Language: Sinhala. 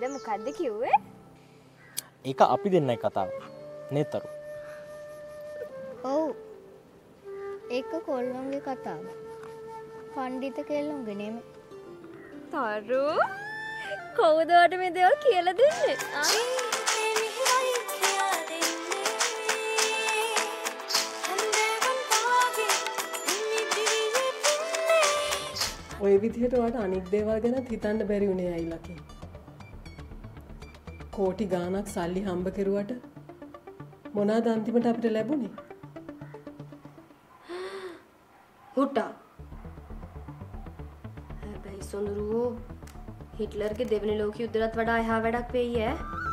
ද මොකද්ද කිව්වේ? ඒක අපි දෙන්නයි කතාව. නේතරු. ඔව්. ඒක කොල්ලොන්ගේ කතාව. පඬිත කෙල්ලොන්ගේ නෙමෙයි. තරු. කොහොමද ඔයාට මේ දේවල් කියලා දෙන්නේ? ඔය විදිහට ඔයාට අනික් දේවල් ගැන හිතන්න බැරි උනේ අය ලකේ. කෝටි ගාණක් සල්ලි හම්බ කෙරුවට මොනවාද අන්තිමට අපිට ලැබුණේ? හුටා. හැබැයි සොඳුරු හිට්ලර්ගේ දෙවෙනි ලෝක යුද්ධයත් වඩා එහා වැඩක් වෙයි ඈ.